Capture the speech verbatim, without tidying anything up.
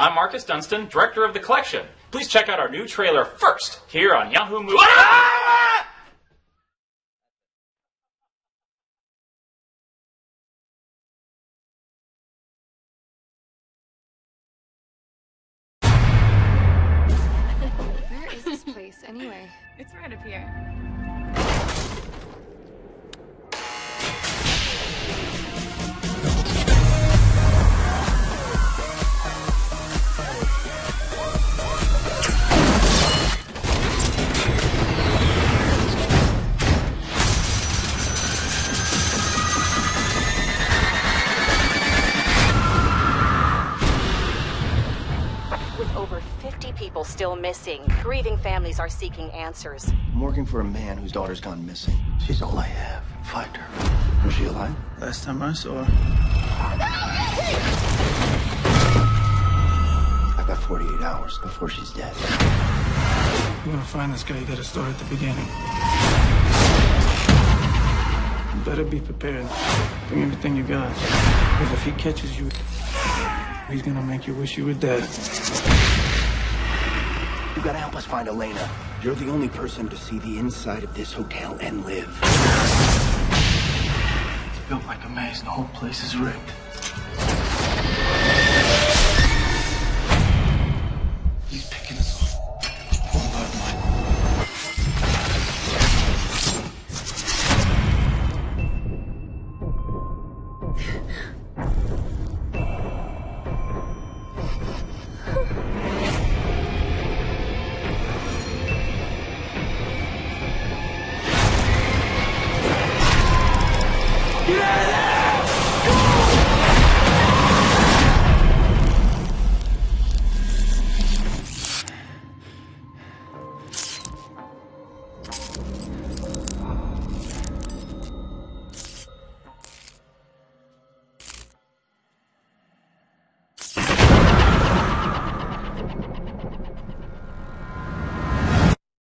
I'm Marcus Dunstan, director of The Collection. Please check out our new trailer first, here on Yahoo Movies. Ah! Where is this place, anyway? It's right up here. fifty people still missing. Grieving families are seeking answers. I'm working for a man whose daughter's gone missing. She's all I have. Find her. Is she alive? Last time I saw her. I've got forty-eight hours before she's dead. You're gonna find this guy. You gotta start at the beginning. You better be prepared. Bring everything you got. Because if he catches you, he's gonna make you wish you were dead. You gotta help us find Elena. You're the only person to see the inside of this hotel and live. It's built like a maze. The whole place is rigged.